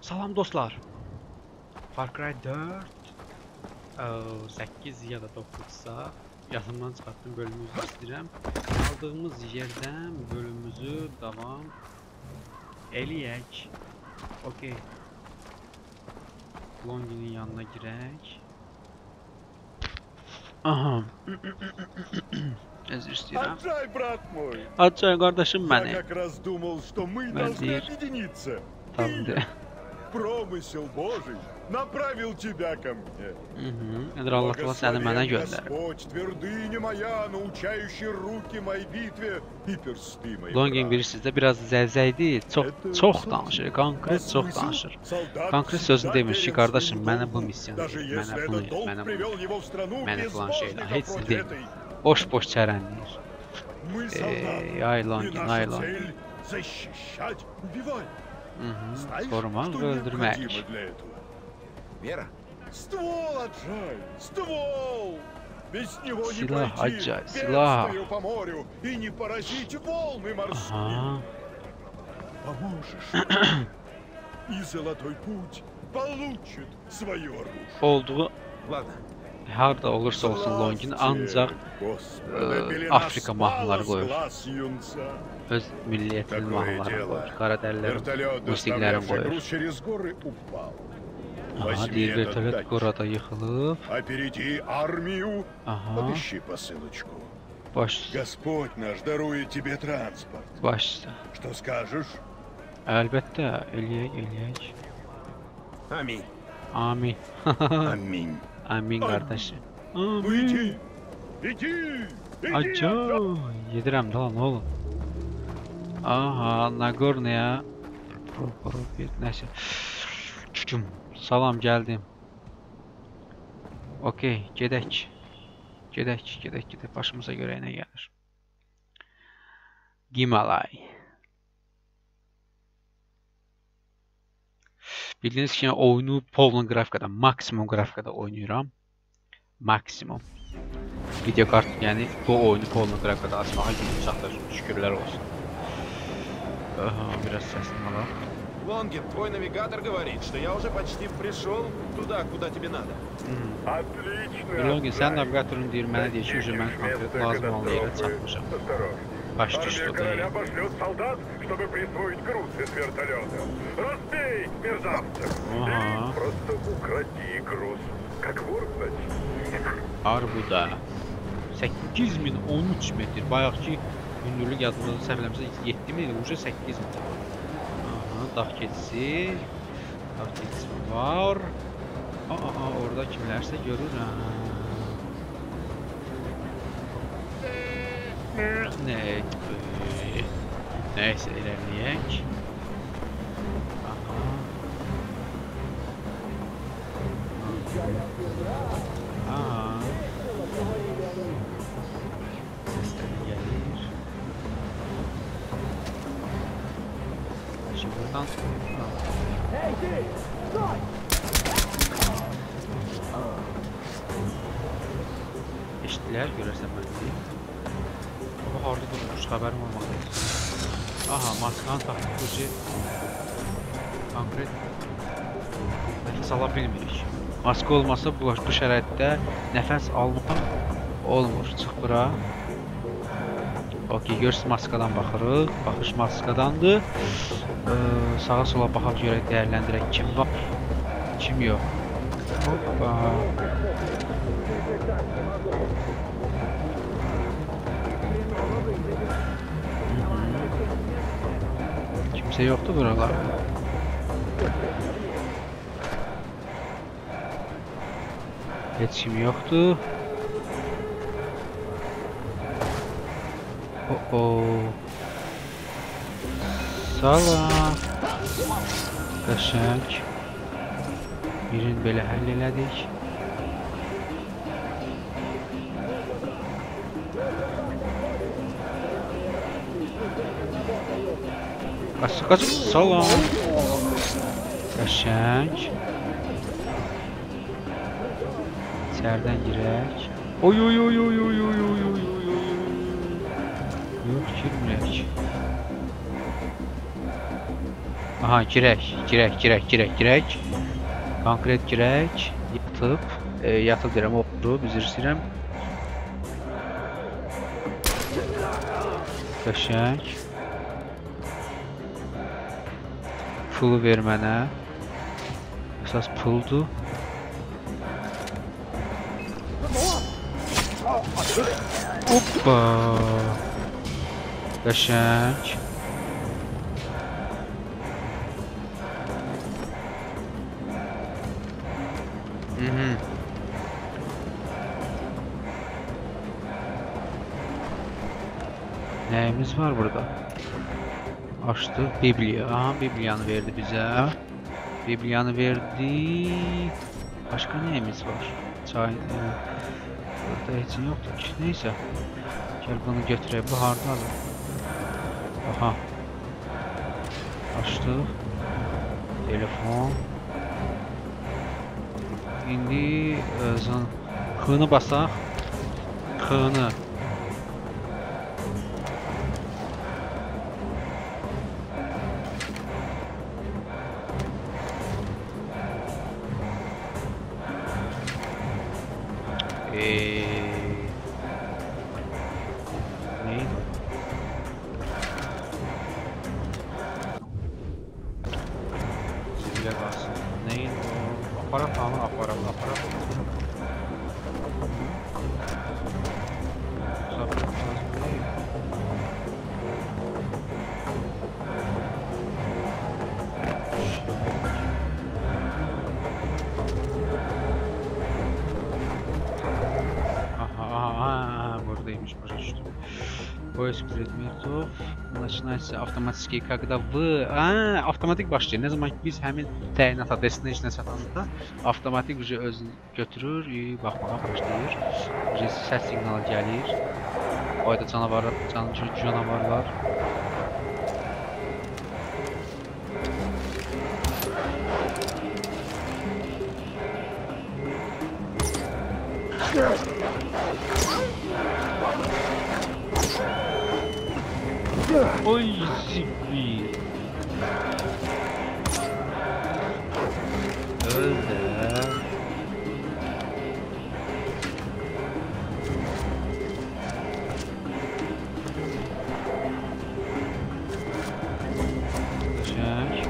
Salam dostlar. Far Cry 4 8 ya da 9'sa yazımdan çıxartdım bölümümüzü istəyirəm. Aldığımız yerdən bölümümüzü davam eləyək. Okey. Longinin yanına girək. Aha. Özür istəyirəm. Açay qardaşım məni. Vəzir. Tamamdır. Промысел Божий направил тебя ко мне. Господь, твердыня моя, научающий руки моей битве и персты мои. Longin biri sizdə biraz zəvzəydi, çox danışır, konkret çox danışır. Konkret sözünü demiş ki, qardaşım, mənə bu missiyanı, mənə bunu, heç siz deyil. Boş-boş çərənləyir. Ay Longin, ay Longin. Korumak ve öldürmek. Silah acay, silah. Aha. Olduğu harda olursa olsun Longin ancak Afrika mahnıları koyur. Öz milliyetinin mahnıları koyur. Karadərlərin musiqilərini koyur. Aha, deyir, vertolyot qorada yıxılıb. Aha. Başsa. Əlbəttə, eləyək. Amin. Amin. Amin. Amin kardeşim. Amin. Acayip. Yedirəm da lan oğlum. Aha, Nagorno'ya. Neyse. Çucum. Salam, geldim. Okey, gedek. Gedek. Başımıza göre ne gelir? Gimalay. Bildiyiniz kimi oyunu polun qrafikada, maksimum qrafikada oynayıram. Maksimum. Videokart, yəni bu oyunu polun qrafikada açmağa gücüm çatır. Şükürlər olsun. Aha, biraz səsini alalım. Longin, твой навигатор говорит, что я уже почти пришел туда, куда тебе надо. Longin, sənin navigatörün deyir, mənə deyir ki, ucu mən konkret lazım olan yerə çatmışam. Baş düşdü deyil. Aha. Arbuda. 8013 metr. Bayaq ki, hündürlük yazılırdı. Səhvələmizə 7000 ucu 8000. Aha, dağ keçisi. Dağ keçisi var. Aha, orada kimlərsə görürəm. Neyse, ilerleyek. Aha. Sesleri gelir. Şimdi buradan eşitler görürsen ben deyim. Orada durmuş, xəbərim olmalıdır. Aha, maskanı taxtıq ki, konkret nəfəs ala bilmirik. Maska olmasa bu şəraitdə nəfəs almaq olmur. Çıx bura. Okey, görürsünüz, maskadan baxırıq. Baxış maskadandır. Sağa sola baxaq görək, dəyərləndirək. Kim var, kim yox. Hoppa. Kimse yoktu buralarda. Hiç kim yoktu. Oh. Salam. Kaşak. Birini böyle halleledik. Kaç salam. Kaşak. İçeriden girek. Oy. Yok girmek. Aha, girək. Konkret girək. Yatıb deyirəm, oturub, üzr istəyirəm. Qəşəng. Pulu ver mənə. Əsas puldur. Hoppa. Qəşəng. Nəyimiz var burada? Açdı. Bibliya. Aha, Bibliyanı verdi bizə. Bibliyanı verdi. Başqa nəyimiz var? Çay... Burada heç yoxdur ki. Neysə. Gəl bunu götürək. Bu hardadır? Aha. Açdı. Telefon. İndi... X'ını basaq. X'ını. Avtomatik avtomatik başlayır. Ne zaman ki biz həmin təyinat adresinin içine çatanda avtomatik özünü götürür, baxmağa başlayır. Səs signalı gəlir. O ayda canavarlar. Oy zibi. Öldü. Çek.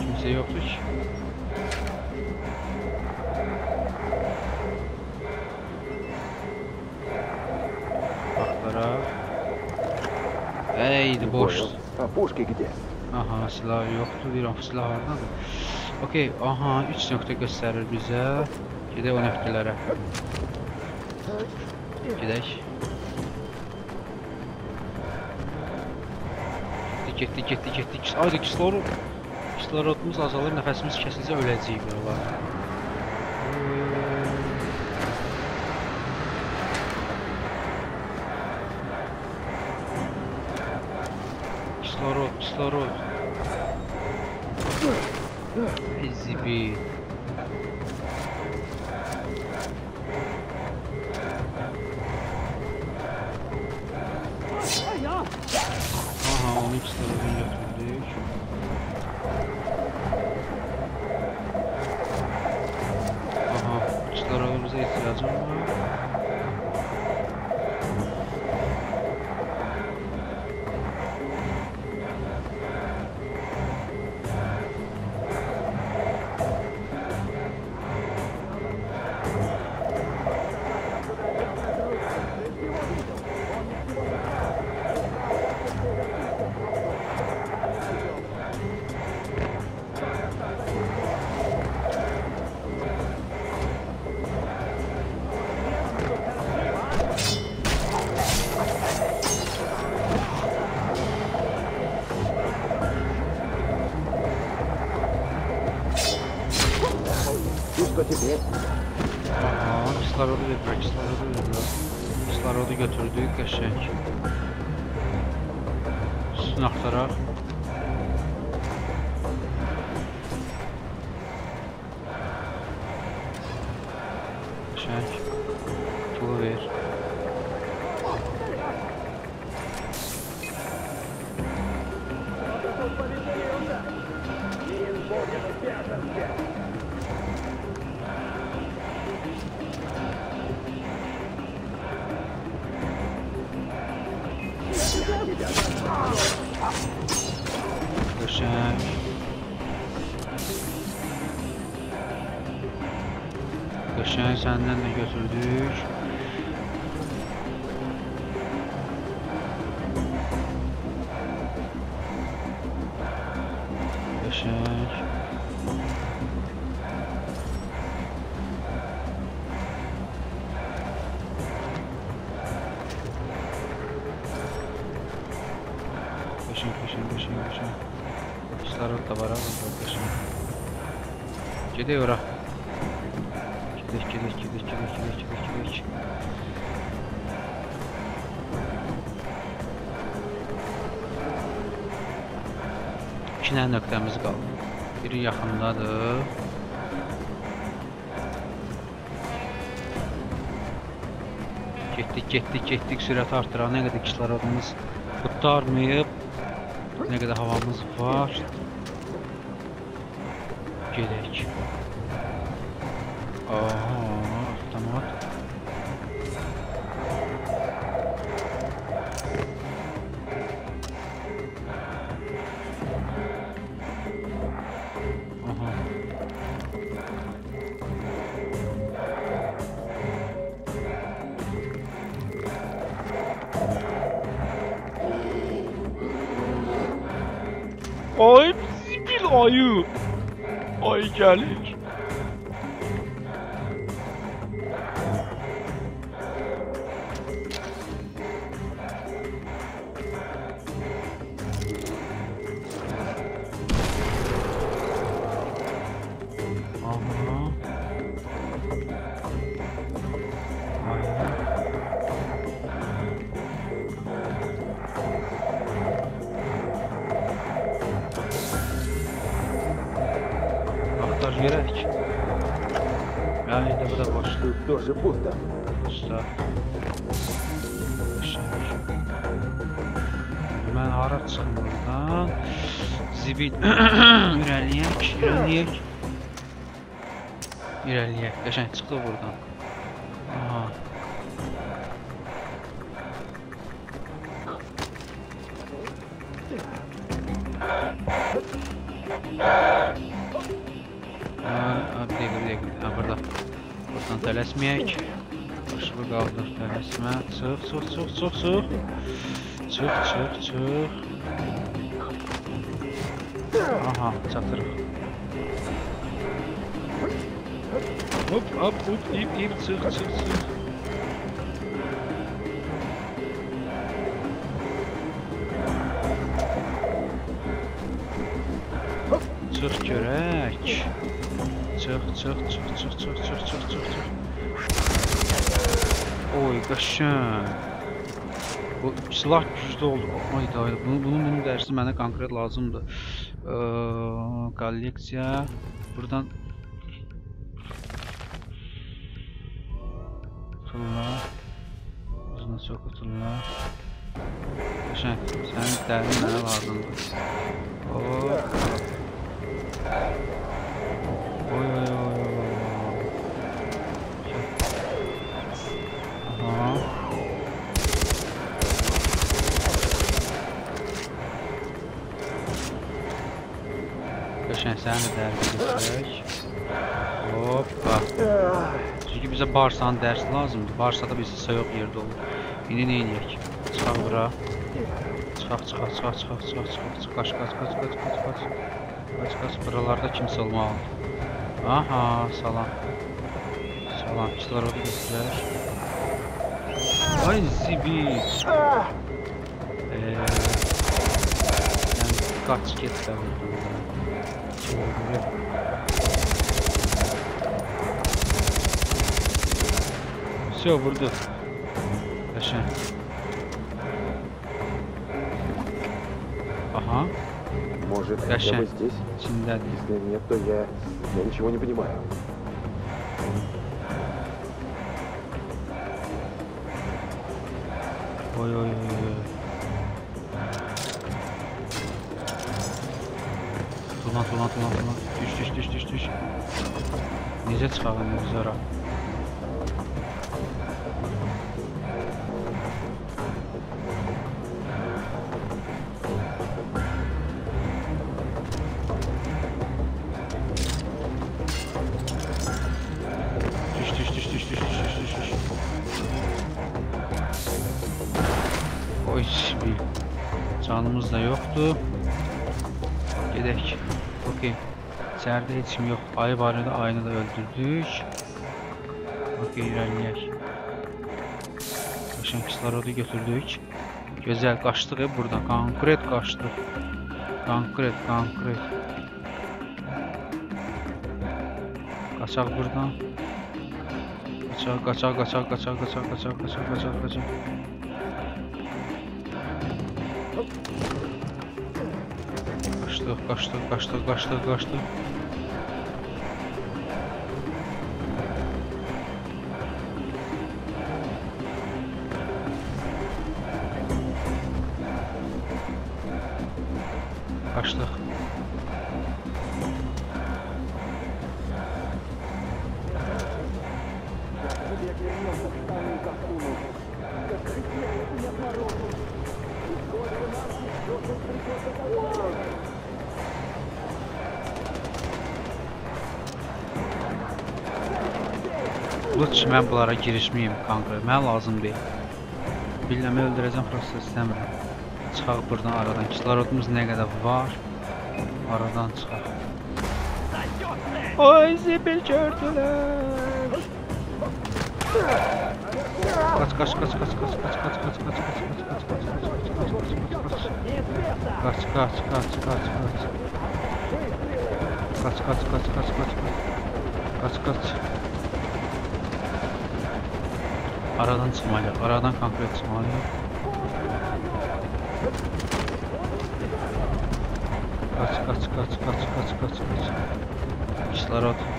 Kimse yoktu ki. Boş. Aha, silah yoxdur, deyirəm, silah hardadır? Okey, aha, 3 nöqtə göstərir bizə. Gedək o nöqtələrə. Gedək. Getdi. Ayda, kislorotmuz azalır, nəfəsimiz kəsilsə öləcəyik buralar. Kislorod. Zibi. Aha, onu kislorodu götürdük. Aha, kislorodunuza ihtiyacım var. Pulu ver. Döşeği senden de götürdük. Köşe. Starot da var ama köşe. Gidiyor ha. Gidiş. İki tane nöqtəmiz qaldı. Biri yaxındadır. Getdik. Sürət artıran nə qədər kişilərimiz qutarmayıb. Nə qədər havamız var. Gedək. Aha, avtomat. Ay zibil ayı. Ay gelir. Gerek. Yani de bu da başlıyor. Doğru burada. Usta. Ben hara çıkım buradan. Zibil. İrəliyək. Geçen çıktı buradan. Aha. Ha, burada. Buradan tələsməyək. Başılı qaldır, tələsmə. Çıx. Aha, çatırıq. Hop, ip, çıx. Çıx görək. Çıx. Oy qaşın. Bu silah güclü oldu. Ay dayı, bunun dərsi mənə konkret lazımdır. Kolleksiya. Buradan tutullar. Uzuna çok tutullar. Qaşın, sənin dərin mənə lazımdır. Oy. Aha. Köşen sen de dergi hoppa. Çünkü bize Barsa'nın dersi lazımdı. Barsa'da bizi soyuq yerde olur. Yine ne eləyək? Çıxaq bura. Çıxaq. Kaç. Kaç buralarda kimse olmalı. Aha salam kişiler orada gittiler. Ay zibil. Yani kaç kez daha vurdum. Şey vurdu. Yaşa. Aha. Может, хотя бы здесь? Если нет, то я ничего не понимаю. Ой-ой-ой. Lan. Düş. Necə çıxalım bizara? Düş. Oy, bir canımız da yoxdur. Gedək. Okey. İçeride hiç kim yok. Ayı var ya da aynı da öldürdük. Okey, ilerleyek. Kaşın kislarodu götürdük. Güzel kaçtık ya burada. Konkret kaçtık. Konkret. Kaçak buradan. Kaçak. Kaçtık. Lütfen ben bunlara girişmeyeyim kanka. Mən lazım değil. Bilmem öldüreceğim prosto istemiyorum. Çıxaq buradan aradan. Kislarodumuz ne kadar var? Aradan çıxaq. Oy zibil gördüler. Kaç. Aradan çıkmalıyım, aradan konkret çıkmalıyım. Kaç.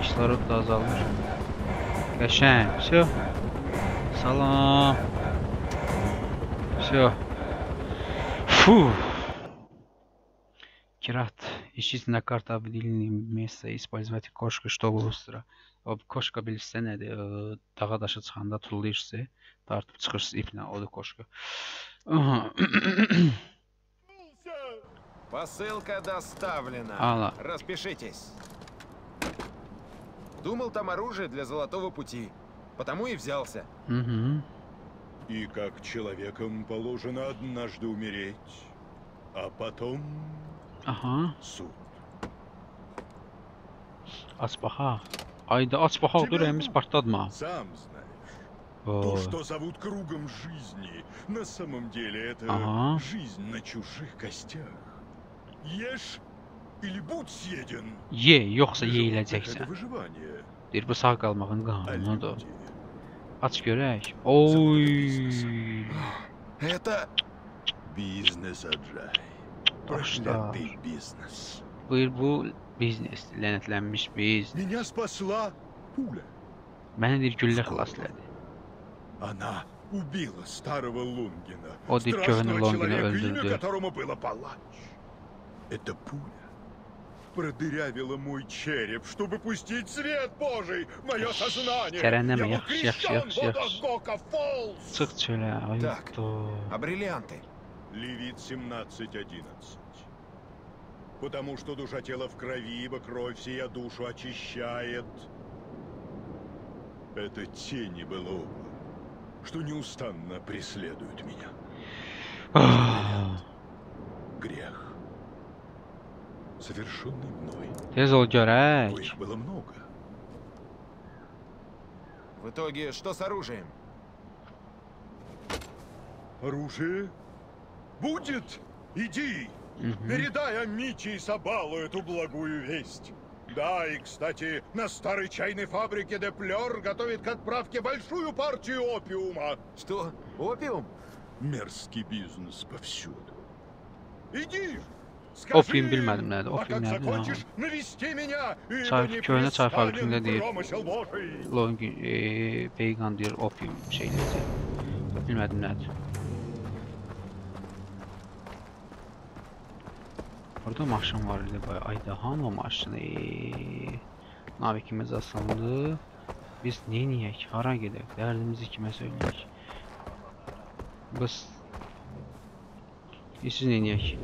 Kislorod da azalmış. Geçen, şu. Salam. Şu. Fuh. Kirat. İşçisi na karta abidilinin mesta ispolizvati koşka ştobu ustra. Koşka bilirsə nədir? Dağa daşı çıxanda tullayırsınız, dartıb çıxırsınız iplə, o da koşka. Посылка доставлена. Распишитесь. Думал, там оружие для золотого пути, потому и взялся. И как человеком положено однажды умереть, а потом суд. Аспаха. Ayda aç baxaq, dur, əmiz partladma. То, что зовут кругом жизни, на самом деле это жизнь на чужих костях. Ешь или будь съеден. Ye, yoxsa yeyiləcəksən. Deyir, bu sağ qalmağın qanunudur. Aç görək. Oy. Это бизнес, Аджай. Проклятый бизнес. Buyur, bu biznes, lənətlənmiş biznes. Məni deyir, güllə xilas elədi. O deyir, köhnə Longini öldürdü. Tərənəmə, yaxşı. Çıx çölə, ayıqdır. Levit 17-11. Потому что душа тела в крови, ибо кровь сия душу очищает. Это тени былого, что неустанно преследует меня. Грех, совершенный мной. Их было много. В итоге, что с оружием? Оружие? Будет! Иди! Передай Амичи и Сабалу эту благую весть. Да, и, кстати, на старой чайной фабрике Деплер готовит к отправке большую партию опиума. Что? Опиум? Мерзкий бизнес повсюду. Иди! Опиум bilmədim nədir, опиум nədir? Çayf köhnə çay fabrikində deyir, Peyğan deyir, opium şeydir. Bilmədim nədir. Orada maşın var idi bayağı. Ay daha mı maşın? Abi ikimiz aslandı. Biz neyin yiyek? Hara gidek? Derdimizi kime söyleyek? Biz siz neyin yiyek?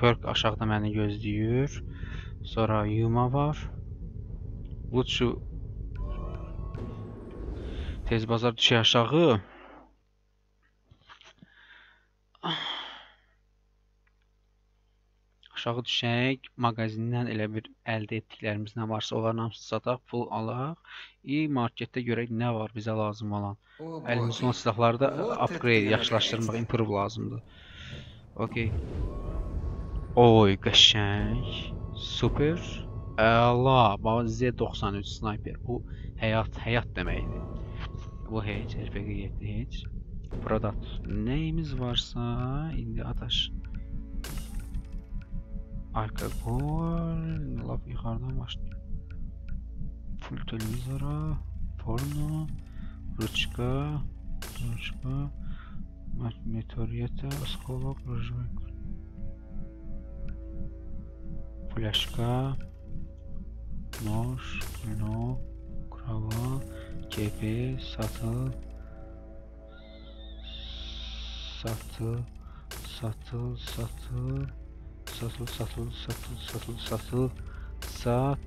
Körk aşağıda beni gözlüyor. Sonra yuma var. Lut şu tez bazar düşüyor aşağı. Aşağı düşək, magazindən elə bir əldə etdiklərimiz nə varsa onların hamısını sataq, pul alaq. Marketdə görək nə var bizə lazım olan. Əlimizin olan silahları da upgrade, yaxşılaşdırmaq, improve lazımdır. Okey. Oy, qəşəng. Super. Əla. Z-93 sniper. Bu həyat, həyat deməkdir. Bu heç, RPG yetdi heç. Product. Nəyimiz varsa indi ataş. Alkogol, lap yukarıdan başlıyor. Full televizora, porno, ruçka, ruçka, meteoriyete, askolok, rujvik, flaşka, noş, kino, krava, kepi, satıl, satıl, satıl, satıl, satıl, satıl, satıl, satıl, satıl, sat,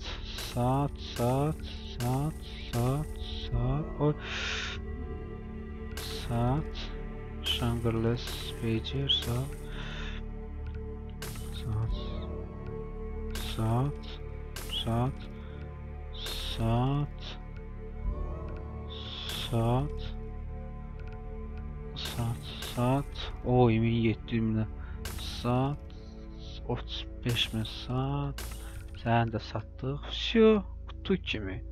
sat, sat, sat, sat, sat, oy, sat, şangırles, pager, sat, sat, sat, sat, sat, sat, sat, sat, oy, min yettiğimde, sat, 35 min saat sen de sattık şu kutu kimi.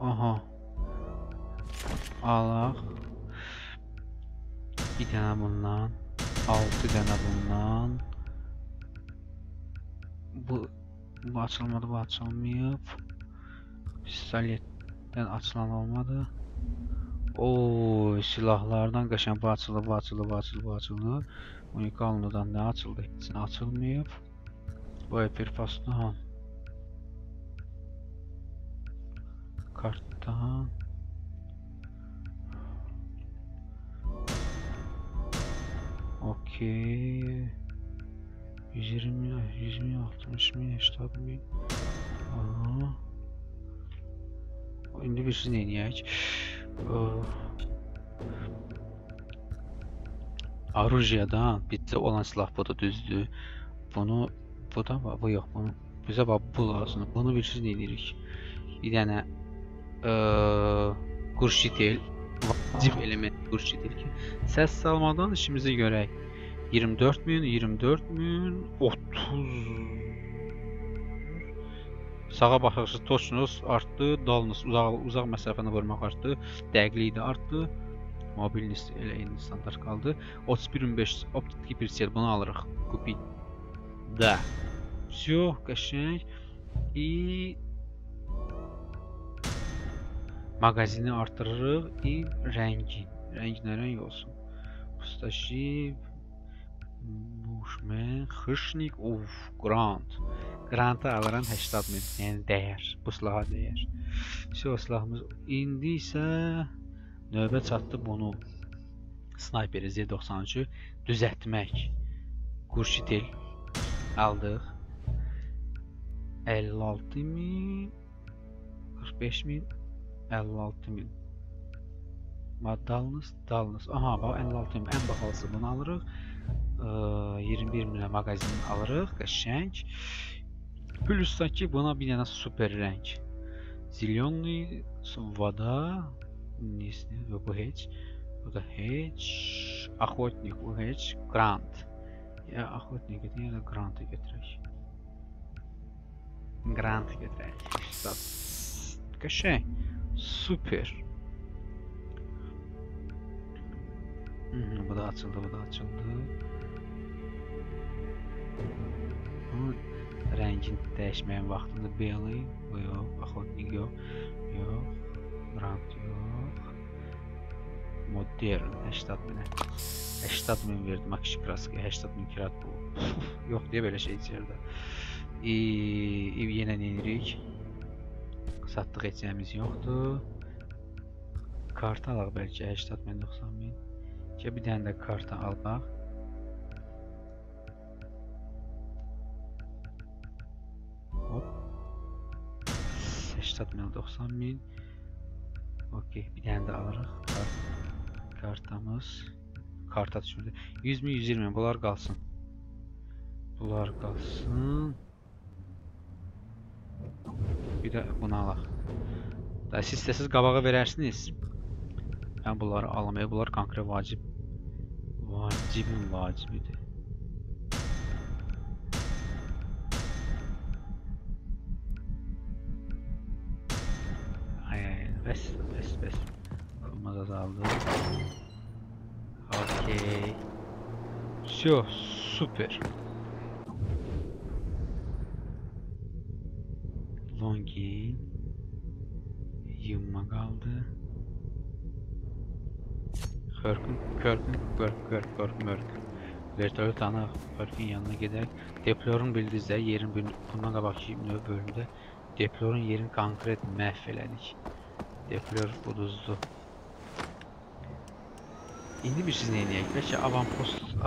Aha alaq bir tane bundan 6 tane bundan bu açılmadı bu açılmayıb pistoletten açılan olmadı. Ooo silahlardan kaçan bu açıldı, bu açıldı, bu açıldı, bu açıldı. Unikalnodan ne açıldı? Hiçbirine açılmayıp. Bu epir pastan. Karttan. Okey. 120 mi? 100 mi? 60 mi? 80 mi? Aha. İndi birisi ne yiyək? Arujiyadan bizde olan silah bu da düzdür. Bunu bu da var, bu yok bunu. Bize bak bu lazım. Bunu bir şey deyirik. Bir tane kurşitel, vacib element kurşitel ki ses salmadan işimizi görək. 24 min, 24 min, 30. Sağa baxırsınız, toçunuz artdı, dalınız uzaq məsafəni vurmaq artdı, dəqiqlik də artdı, mobiliniz elə eyni standart qaldı. 31.5 optik hipersel bunu alırıq. Kupit. Da. Всё, qəşəng. İ mağazini artırırıq, İ rəngi. Rənginə rəng olsun. Pustashib, Bushman, Xışnik, of, Grant. Grant'ı alıram 80 min, yəni dəyər, bu silaha dəyər. Şu silahımız, indi isə növbə çatdı bunu, snayperi Z-93 düzəltmək. Qurşitil aldıq, 56 min, 45 min, 56 min. Dalınız, dalınız, aha bax 56 min, ən baxalısı bunu alırıq. 21 minə magazin alırıq, qəşəng. Plusdakı buna bir dənə super rəng. Zilyonlu, vada, nisni, bu heç, bu da heç, Axotnik, bu heç, Grant. Ya Axotnik edin, ya da Grant'ı götürək. Grant'ı götürək. Qəşəng, super. Bu da açıldı, bu da açıldı. Bunun rəngini dəyişməyin vaxtında beli, bu yox, Axotnik yox, yox, Grant yox, مدير 80000. 80000 verdim. Akış klasik 80000 kirat bu. Yok diye böyle şey içeride. Ev yenə neyirik? Satdıq edəcəyimiz yoxdur. Kartı alaq bəlkə 80000-90000. Ki bir dənə də kartı alaq. Hop. 80000-90000. Okey, bir dənə də alırıq. Kartamız. Karta düşürdü. 100000-120000 bunlar qalsın. Bunlar qalsın. Bir də bunu alaq. Siz istəsiz qabağa verərsiniz. Mən bunları alamaya, bunlar konkret vacib. Vacibin vacibidir. Ay, bəs. Pulmaz azaldı. Okey. Все, super. Longi yumma kaldı. Körkün. Vertolet ana Körkün yanına giderek Deplor'un bildiğinizde yerin bundan da bakayım növ bölümde Deplor'un yerin konkret məhveledik. Deplor buduzdu. İndi bir siz ne eləyək? Bəlkə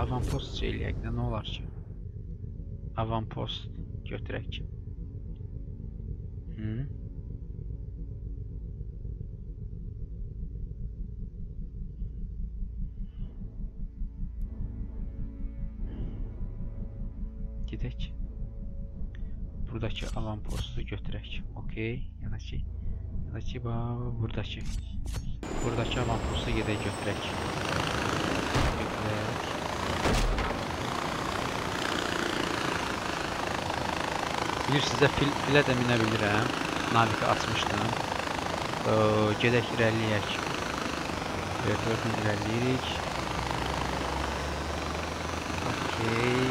avanpost eləyək də nə olar ki? Avanpost götürək ki. Gidək. Buradakı avanpostu götürək. Okey. Ya da ki buradakı avanpostu gedək götürək. Bilir sizə filə də minə bilirəm. Naviqi açmışdım. Gedək irəliyək. Vertoletini irəliyirik. Okey.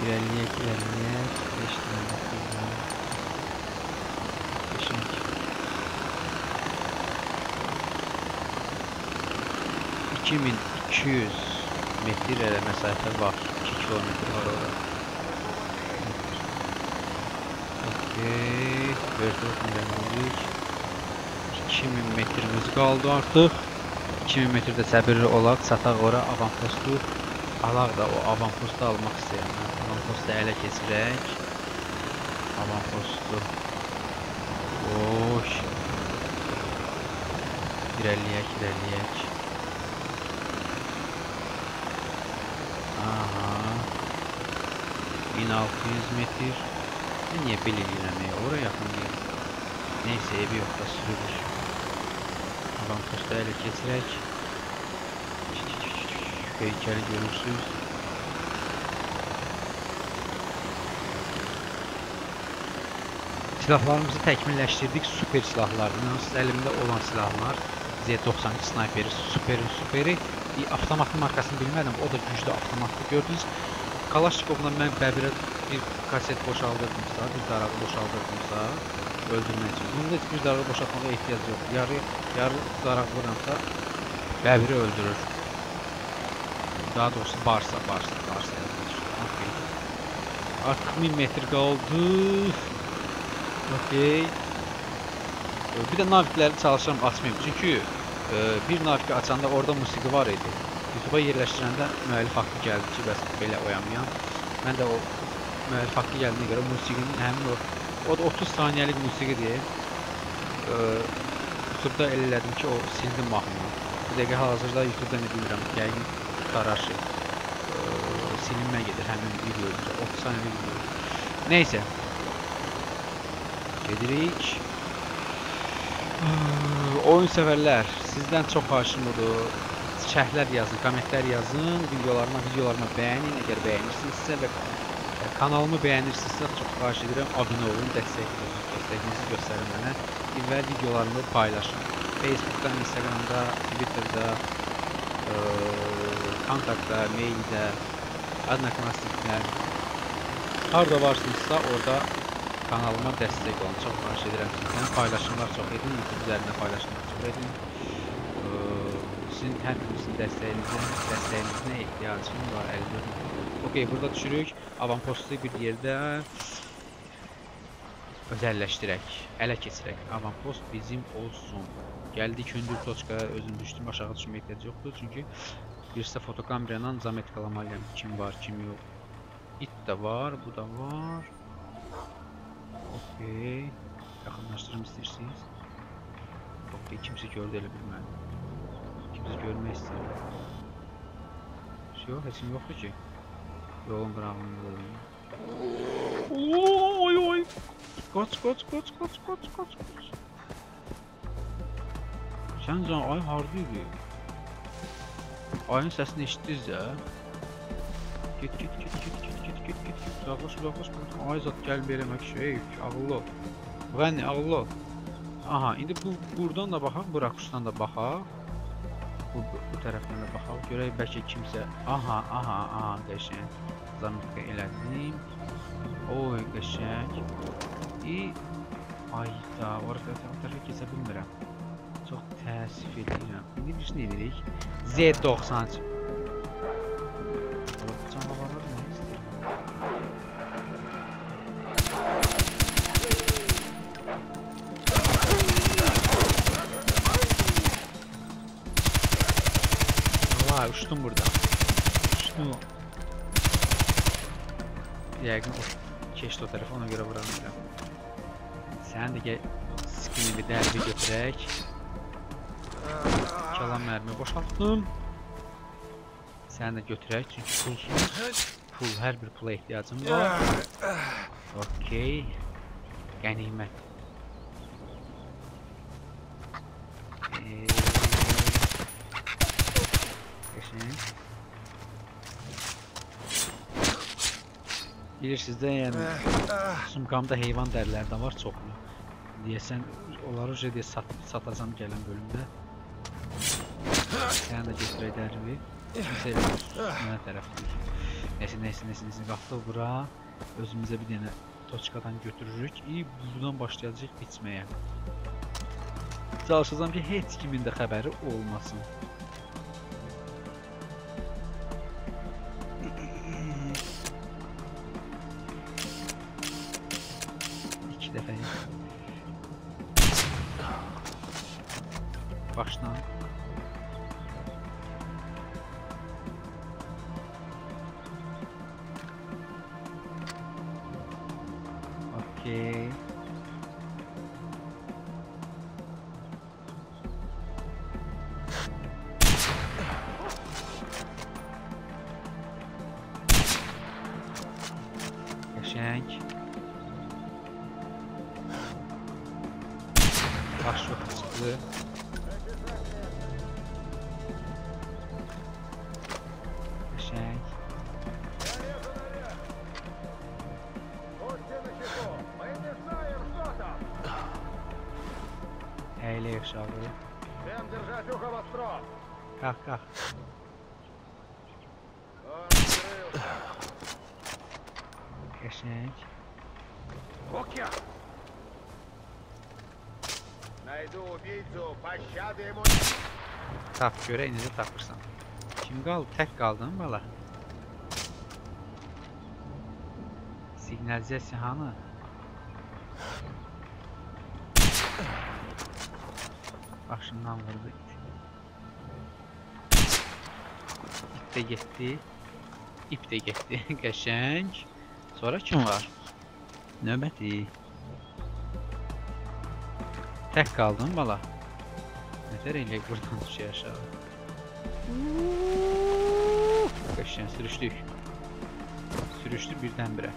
İrəliyək. 5 dənə qızlar. 2200 metr elə məsafə var, 2 kilometr var orada. Okey, vertoletini irəliyik. 2000 metrimiz qaldı artıq. 2000 metrdə səbirli olaq, çataq ora avanpostu alaq da, o avanpostu almaq istəyirəm. Avanpostu ələ keçirək. Avanpostu boş. İrəliyək. Aha. 1600 metr. Niyə belə eləməyə? Oraya yaxın deyil. Neyse, evi yox da sürülür. Avantajda ələ keçirək. Heykəli görürsünüz. Silahlarımızı təkmilləşdirdik. Super silahlardan. Sizin əlimdə olan silahlar. Z-90 snayperi, superi. Avtomatın markasını bilmədim, o da güclü avtomatı gördünüz. Kalaşnikovla mən bəbirə bir kaset boşaldırdımsa, bir darabı boşaldırdımsa öldürmək üçün. Bunda heç bir darabı boşaltmağa ehtiyac yoxdur. Yarı darabı vuramsa bəbiri öldürür. Daha doğrusu barsa yazılır. Okey. Artıq 1000 metr qaldı. Okey. Bir də navikləri çalışıram açmayayım. Çünki bir naviqi açanda orada musiqi var idi. YouTube'a yerləşdirəndə müəllif haqqı gəldi ki, bəs belə oyamayan. Mən də o müəllif haqqı gəldiyinə görə musiqinin həmin o da 30 saniyəlik musiqidir. YouTube'da elədim ki, o sildim mahnını. Bu dəqiqə hazırda YouTube'da nə bilirəm, yəqin qarar şey. Silinmə gedir həmin video öncə, 30 saniyəlik video. Neysə. Gedirik. Oyun sevərlər, sizdən çox xahişim budur, şərhlər yazın, kommentlər yazın, videolarıma bəyənin, əgər bəyənirsinizsə və kanalımı bəyənirsinizsə çox xahiş edirəm, abunə olun, dəstəkinizi göstərin mənə və videolarımı paylaşın. Facebook'dan, Instagram'da, Twitter'da, kontaktda, maildə, adnaklastikdə, harada varsınızsa orada kanalıma dəstək olun. Çox xahiş edirəm sizdən. Paylaşımlar çox edin. YouTube üzərində paylaşımlar çox edin. Sizin hər birinizin dəstəyinizə ehtiyacım var. Okey, burada düşürük. Avanpostu bir yerdə özəlləşdirək, ələ keçirək. Avanpost bizim olsun. Gəldik hündür toçkaya, özüm düşdüm. Aşağı düşmək ehtiyacı yoxdur. Çünki birisi fotokamerayla zametkalamalıyam. Kim var, kim yox. İt də var, bu da var. Okey. Yaxınlaşdırım istəyirsiniz. Okey, kimsə gördü elə bilməli. Kimsə görmək istəyir. Yox, heç kim yoxdur ki. Yoğun qırağını vurulun. Oy, oy. Qaç. Sən can, ay harada idi? Ayın səsini eşitdiniz də? Git. Uzaqlaş. Ay zat gəl verəmək şey. Ağıllı ol. Vəni, ağıllı ol. Aha, indi buradan da baxaq, buraxışdan da baxaq. Bu tərəfdən də baxaq. Görək bəlkə kimsə... Aha, qəşən. Zametka elədim. Oy, qəşən. Ay da, o tərəfə keçə bilmirəm. Çox təəssüf edirəm. İndi biz nə edirik? Z-90. Uçdum burada. Uçdum. Yəqin keçdi o tərəfə, ona görə vuramayacam. Sən də gəl skinini dərbi götürək. Kalan mərmi boşaltdım. Sən də götürək, çünki pulsuz. Pul, hər bir pula ehtiyacım var. Okey. Qənimət. Bilirsiniz də, yəni sumkamda heyvan dərilərdən var çoxlu. Deyəsən, onları uca deyə satacam gələn bölümdə. Səni də götürək dərivi. Kimsə elə mənə tərəfdir. Neysə, qalxdıq bura. Özümüzə bir dənə toçkadan götürürük. Buradan başlayacaq biçməyə. Çalışacağım ki, heç kimin də xəbəri olmasın. Başla. Okey. Yaşank. Başla kısıklı. Как? Кошнять. Окей. Найду убийцу, пощады ему. Tap, görəyinizə tapırsan. Kim qaldı? Tək qaldın bala. Siqnalizasiya hanı? Başından vurdu. İp də getdi, qəşəng. Sonra kim var? Növbəti. Tək qaldın bala. Nətər eləyək buradan düşək aşağı. Qəşəng, sürüşdük. Sürüşdü birdən-birə.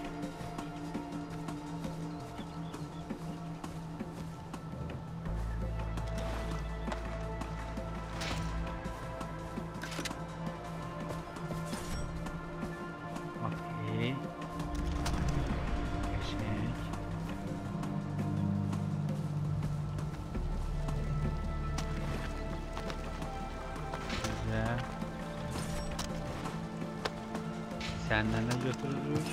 Səndən də götürürük.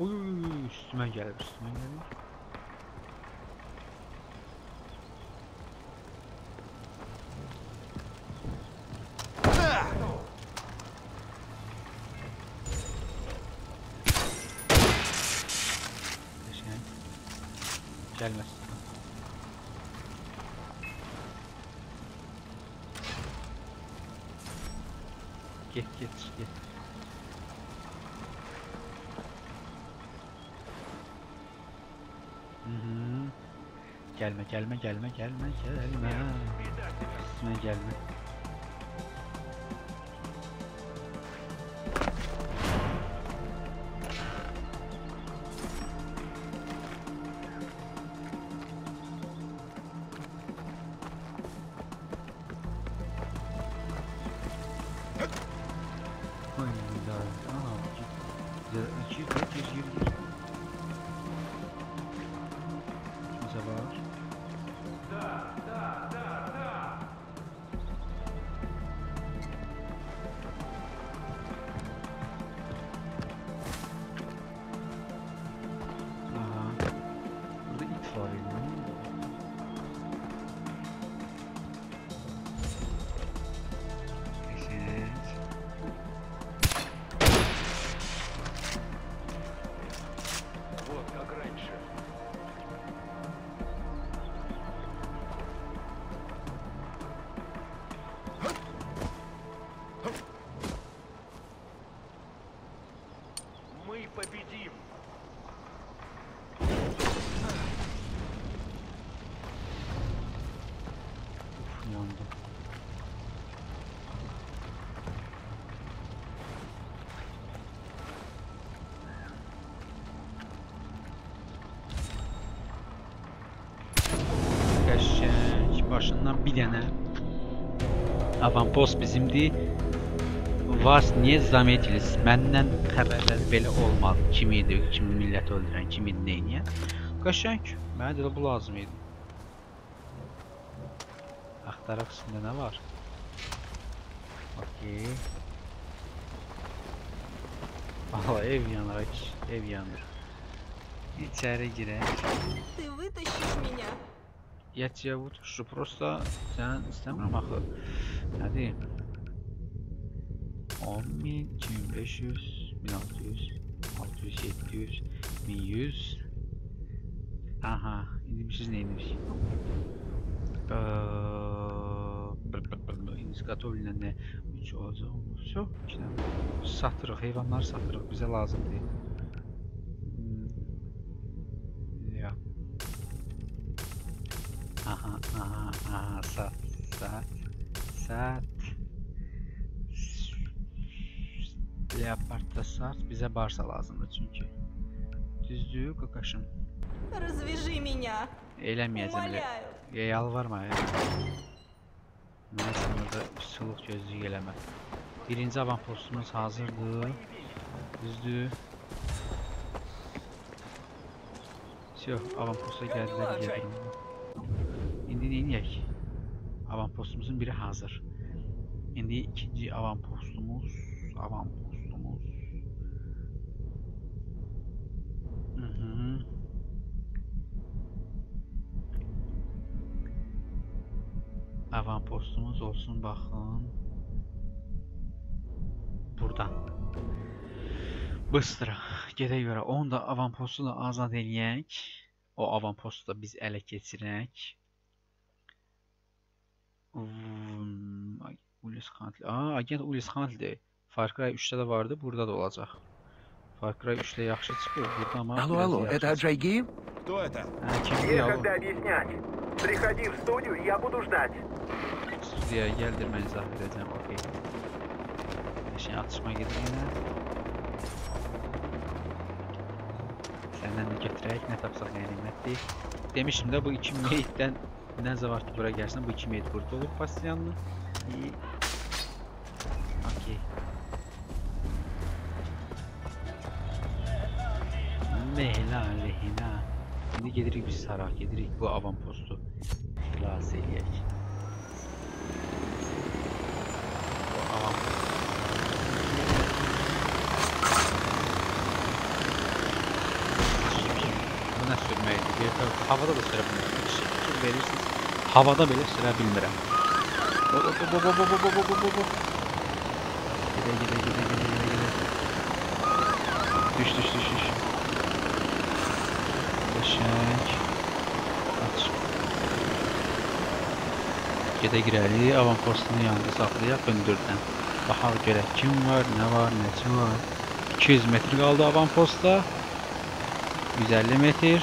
Uyuyuyuy, üstüme gelir, üstüme gelir. Gelmez. Git git git. Gelme gelme gelme gelme gelme. Üstüme gelme. Başından bir dənə avampost bizimdir. Vas niyə zəhmət edirsiniz? Məndən xəbərlər belə olmadı. Kim idi, kim millət öldürən, kim idi, nə edən? Qəşəng, mənə də bu lazım idi. Axtaraq içində nə var? Okey. Aha, ev yanır, ev yanır. İçəri girək. Ты вытащишь меня. Я тебя вытащу, просто sen istemiyorum axı. Nədir? 10.000, 2500, 1600, 600, 700, 1100. Aha, indi siz nə edirsiniz? İndikatorla nə? 3 olacaq, so, 2 dənə. Satırıq, heyvanları satırıq, bizə lazım deyil. Aha, aha, aha, sat, sat, sat. Leopard da sat, bizə barsa lazımdır çünki. Düzdür, qaqaşım. Razveji меня. Eləməyəcəm elə. Yalvarma ya. Nəyəsə burada suluq gözlük eləmə. Birinci avampostumuz hazırdır. Düzdür. Yox, avamposta gəldilər, gəldilər. İndi neyiniyək? Avampostumuzun biri hazır. İndi ikinci avampostumuz. Avampostumuz. Avampostumuz olsun, baxın. Buradan. Bıstıra. Gedək görə. Onu da avampostu da azad eləyək. O avampostu da biz ələ keçirək. Ulis Huntli. Aa, agent Ulis Huntli. Far Cry 3'te de vardı, burada da olacak. Far Cry 3'te yaxşı çıkıyor, burada ama... Алло, алло, это Джайги? Кто это? Некогда объяснять. Приходи в студию, я буду ждать. Студiyaya geldirmeni zahmet edeceğim, okey. Şimdi atışma gidelim yine. Senden ne getirerek ne tapsaq ne nimetli. Demiştim de bu 2 meyitten... Nə zaman ki, bura gəlsin, bu 2 meyit burada olur, pasiyanlı. Okey. Mehla, lehla. İndi gedirik biz saraq, gedirik bu avampostu xilas eləyək. Bu avampostu. havada da sürebilirim. Şekil verirsiniz. Havada bile sürebilirim. Gide. Düş. Beşek. Aç. Gide girəli, avanpostunu yanında saxlayaq öndürdən. Baxaq görək kim var, nə var, neçə var. 200 metr qaldı avanposta. 150 metr.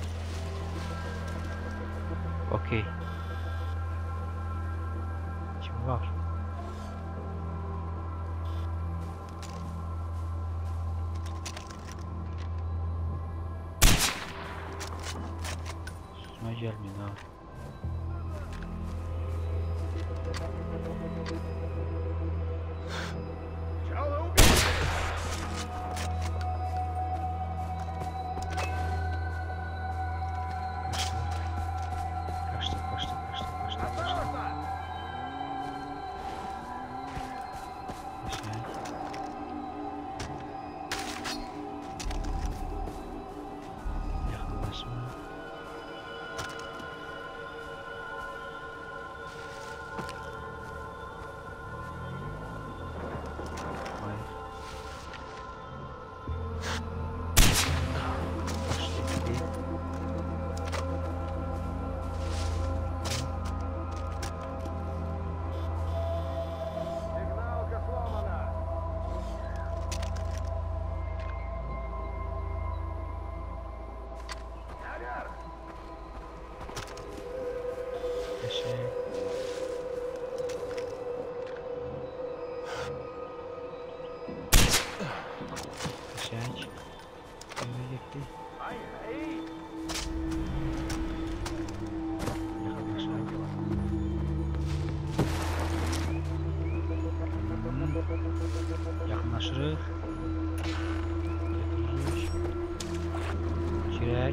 Okey. Kim var? Üstüme gelmeyin ha.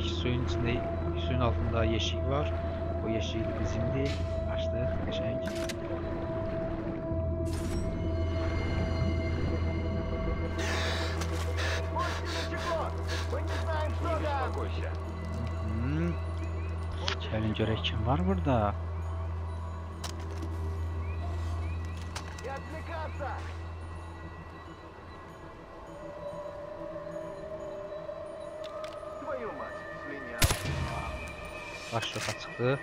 Suyun içinde, suyun altında yeşil var. O yeşil bizimdi. Açtık, geçen. Gelin görək kim var burada? Baş yoxa çıxdı.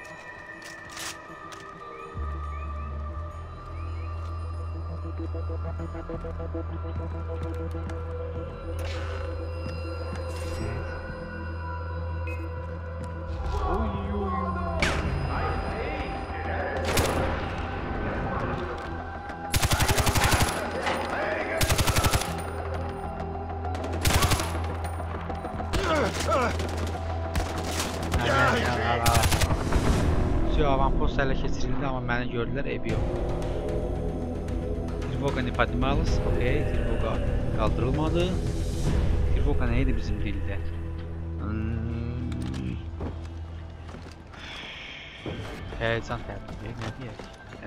Avanpost hələ keçirildi, amma məni gördülər, ebi yox. Tirvoqanı padmalız, okey, Tirvoqa qaldırılmadı. Tirvoqa nə idi bizim dildə? Həyəcan təbrik, nə deyək?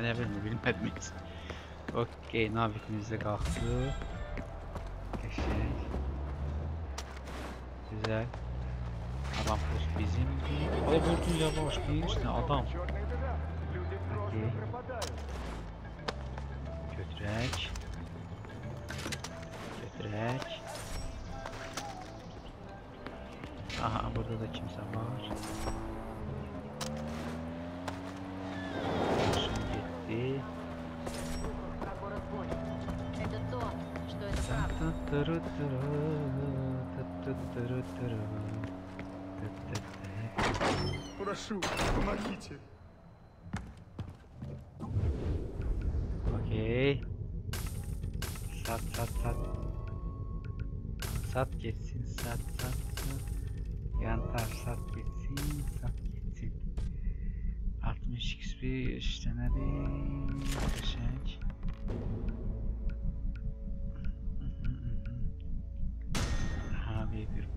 Nə bilmə, bilmədim heç. Okey, navikimizdə qalxdı. Keçək. Güzel. Avanpost bizim. Ay vurdun yavaş, gençsin adam. Okey. Götürək. Aha, burada da kimsə var. Gitti. Прошу, помогите. Okey. Sat. Sat geçsin. Yantar sat geçsin. 60 XP işte ne diyeyim. Teşekkür.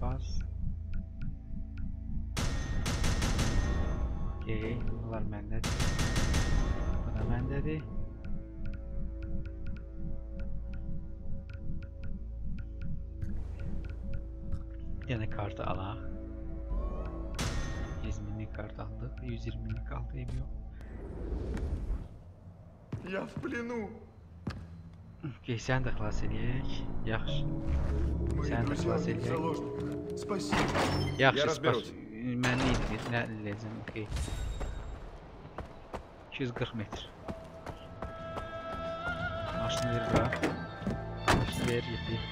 bas. Okey, bunlar məndədir. Bu da məndədir. Yenə kartı alaq. 100.000'lik kart aldıq. 120.000'lik kaldı, ev yox. Ya в плену. Okey, səni də xilas edək. Yaxşı. Səni də xilas edək. Yaxşı, spas. Mən nə edəcəm, okey. 240 metr. Maşını ver bura. Maşını ver, yetdik.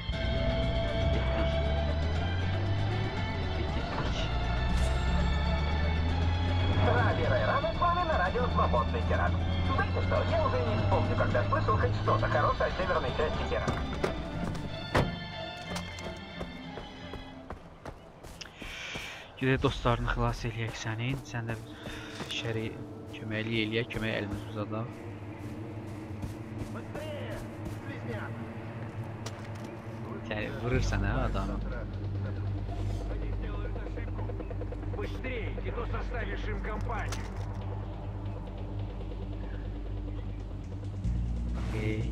Правая рама с вами на радио «Свободный Террас». Знаете что, я уже не вспомню, когда слышал хоть что-то хорошее о северной части Терраса. Gedək dostlarını xilas eləyək sənin, sən də şəri köməkli eləyək, kömək əlimiz uzadaq. Şəri vurursan hə adamı. Быстрее, не то составишь им компанию. Окей.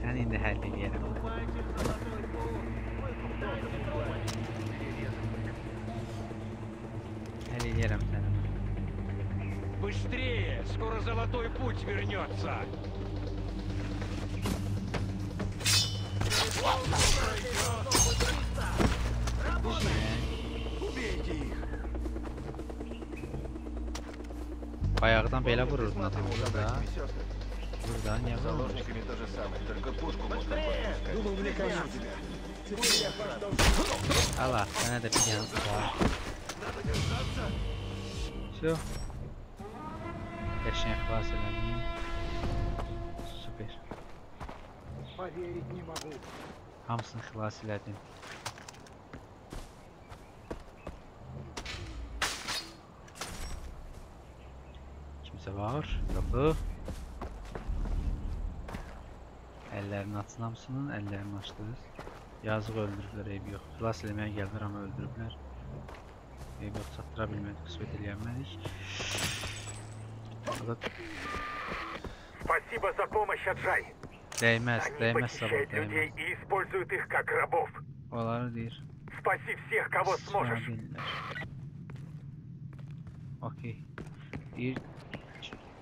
Sen indi həll eləyəlim. Həll eləyərəm səni. Быстрее, скоро золотой путь вернется. Bayağıdan belə vururdun adamı burada. Burada niye vururdun? Allah, sənə də bir yansı var. Şu. Qəşəng xilas eləmiyim. Süper. Hamısını xilas elədim. Var, kapı. Əllərini açın hamısının, əllərini açdınız. Yazıq öldürüblər, eybi yox. Xilas eləməyə gəldilər, amma öldürüblər. Eybi yox, çatdıra bilmədik, qismət eləyəmədik. Dəyməz, dəyməz sabah, dəyməz. Onları deyir. Okey. Deyir.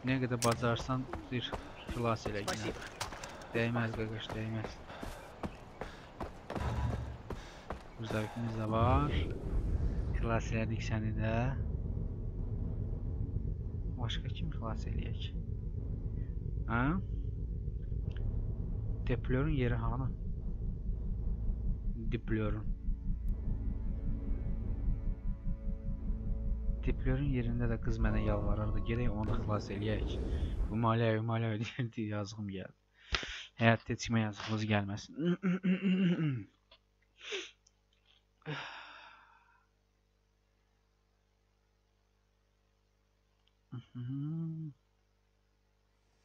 Nə qədər bacarsan, bir xilas elə yine. Dəyməz qaqaş, dəyməz. Uzaqımız da var. Xilas elədik səni də. Başqa kim xilas eləyək? Hə? Deplörün yeri hanı? Deplörün yerində də qız mənə yalvarardı, gerək onu da xilas eləyək. Ümaləv, ümaləv deyirdi, yazığım gəldi. Həyatda çıxma yazığımız gəlməsin.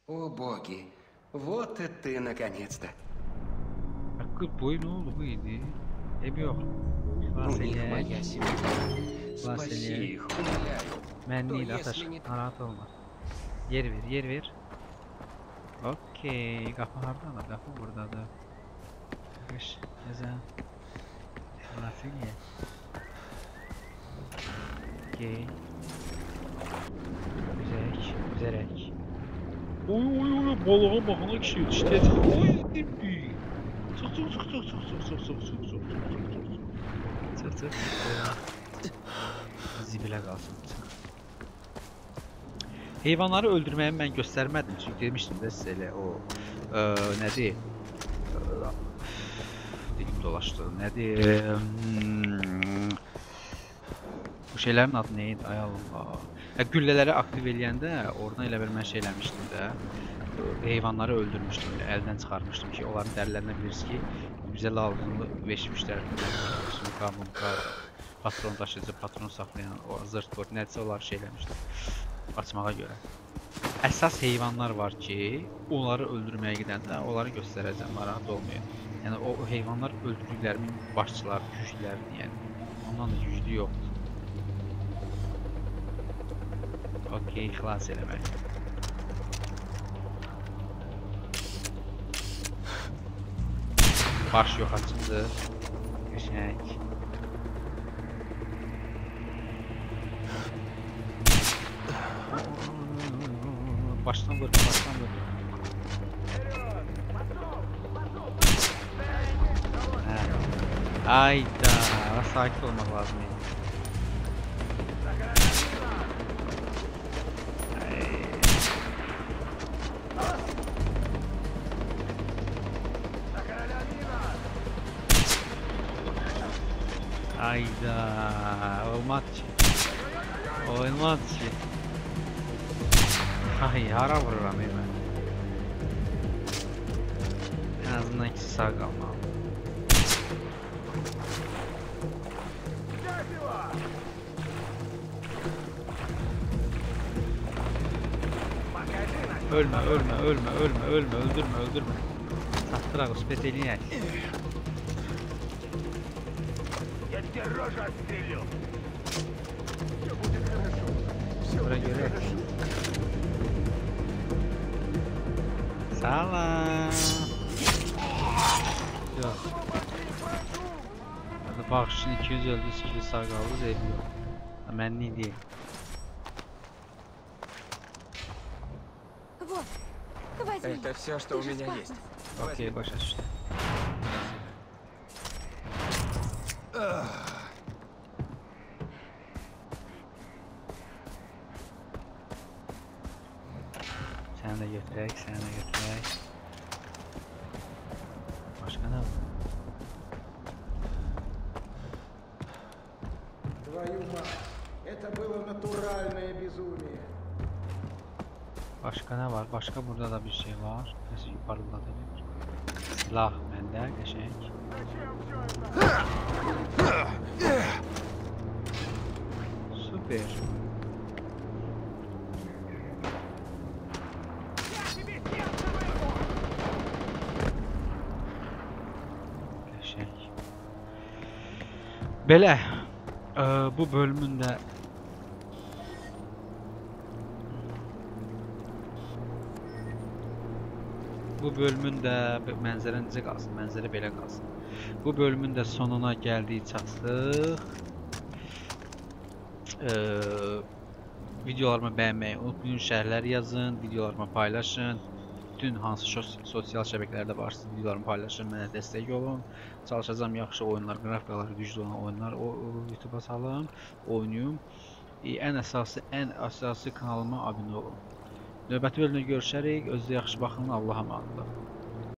О боги, вот и ты наконец-то. Hakkı boyun oğlu bu idi. Ebi yox. Xilas eləyək. Xilas eləyək. Mənliydi, ataş, narahat olma. Yer ver, yer ver. Okey, qapı haradadır, qapı buradadır. Qış, gəzə. Xilas eləyək. Okey. Üzərək, üzərək. Oy, oy, oy, balığa baxana kişi yetişdir. Oy, dibbi. Çıx, çıx, çıx, çıx, çıx, çıx, çıx, çıx, çıx, çıx, çıx, çıx. Zibilə qalsın. Heyvanları öldürməyi mən göstərmədim. Çünki demişdim də sizə elə o... Nədir? Dilim dolaşdı. Nədir? Bu şeylərin adı neydi? Ay Allah. Güllələri aktiv eləyəndə oradan elə bir mən şey eləmişdim də. Heyvanları öldürmüşdüm. Əldən çıxarmışdım ki, onların dərilərinə biliriz ki, bizə lazımlı 5 müştərilərin qanun qardır. Patron daşıcı, patron saxlayan, o zırtbord, nədirsə onları şey eləmişdir açmağa görə. Əsas heyvanlar var ki, onları öldürməyə gedəndə onları göstərəcəm, narahat olmayın. Yəni o heyvanlar öldürürler, başçılar, güçler yani. Ondan da güclü yok. Okey, xilas eləmə. Baş yox açıldı. Köşək. Başdan vur, başdan vur. Ayda, sakin olmaq lazım. Ayda, olmadı ki. Olmadı ki. Ay, hara vururam hemen. En azından ikisi sağ kalmalı. Ölme, ölme, ölme, ölme, ölme, öldürme, öldürme. Sattırak, uspet elini. Buraya göre. Salam. Yok. Bakışın 200 öldü, 200 sağ kaldı, 50 yok. Mən ne diyeyim? Это все, что у меня есть. Окей, Паша. Sen de götürek, sen de götürek. Başka ne var? Твою мать, это было натуральное безумие. Başka ne var? Başka burada da bir şey var. Nasıl yuvarlanabilir? Silah bende, geçek. Süper. Geçek. Belə, bu bölümünde bu bölümün də mənzərə necə qalsın, mənzərə belə qalsın. Bu bölümün də sonuna gəldik, çatdıq. Videolarımı bəyənməyi unutmayın, şərhləri yazın, videolarımı paylaşın. Bütün hansı sosial şəbəkələrdə varsınız, videolarımı paylaşın, mənə dəstək olun. Çalışacağım yaxşı oyunlar, qrafikaları güclü olan oyunlar YouTube-a salım, oynayım. Ən əsası kanalıma abunə olun. Növbəti bölümdə görüşərik. Özünüzə yaxşı baxın. Allah'a əmanət olun.